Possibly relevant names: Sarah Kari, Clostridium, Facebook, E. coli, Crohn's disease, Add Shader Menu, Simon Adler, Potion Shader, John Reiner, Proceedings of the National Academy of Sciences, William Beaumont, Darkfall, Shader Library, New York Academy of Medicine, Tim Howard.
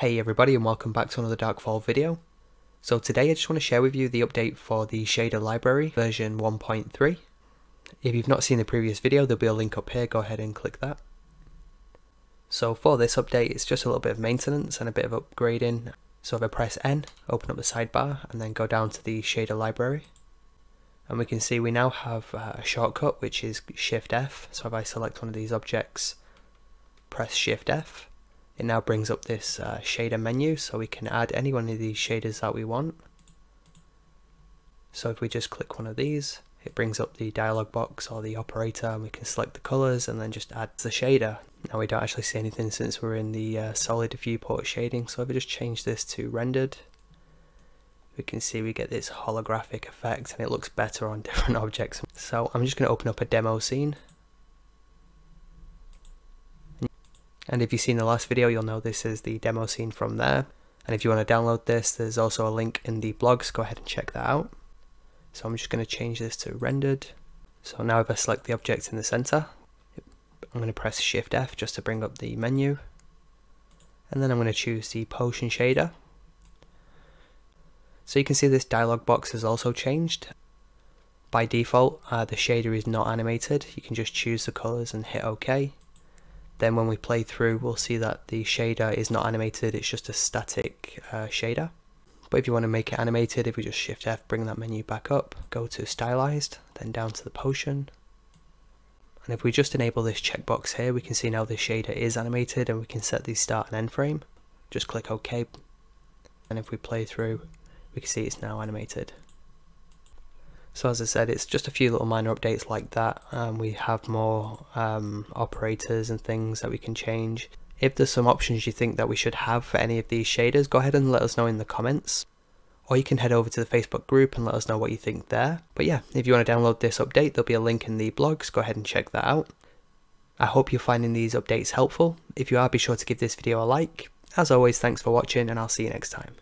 Hey everybody, and welcome back to another Darkfall video. So today I just want to share with you the update for the Shader Library version 1.3. If you've not seen the previous video, there'll be a link up here, go ahead and click that. So for this update, it's just a little bit of maintenance and a bit of upgrading. So if I press N, open up the sidebar and then go down to the Shader Library. And we can see we now have a shortcut which is Shift F. So if I select one of these objects, press Shift F. It now brings up this shader menu, so we can add any one of these shaders that we want. So if we just click one of these, it brings up the dialog box or the operator, and we can select the colours and then just add the shader. Now we don't actually see anything since we're in the solid viewport shading, so if I just change this to rendered, we can see we get this holographic effect and it looks better on different objects. So I'm just going to open up a demo scene. And if you've seen the last video, you'll know this is the demo scene from there. And if you want to download this, there's also a link in the blog, so go ahead and check that out. So I'm just going to change this to rendered. So now if I select the object in the center, I'm going to press Shift F just to bring up the menu. And then I'm going to choose the Potion Shader. So you can see this dialog box has also changed. By default, the shader is not animated. You can just choose the colors and hit OK. Then when we play through, we'll see that the shader is not animated, it's just a static shader. But if you want to make it animated, if we just Shift F, bring that menu back up, go to Stylized, then down to the Potion. And if we just enable this checkbox here, we can see now the shader is animated and we can set the start and end frame. Just click OK. And if we play through, we can see it's now animated. So as I said, it's just a few little minor updates like that. We have more operators and things that we can change. If there's some options you think that we should have for any of these shaders, go ahead and let us know in the comments. Or you can head over to the Facebook group and let us know what you think there. But yeah, if you want to download this update, there'll be a link in the blog, so go ahead and check that out. I hope you're finding these updates helpful. If you are, be sure to give this video a like. As always, thanks for watching and I'll see you next time.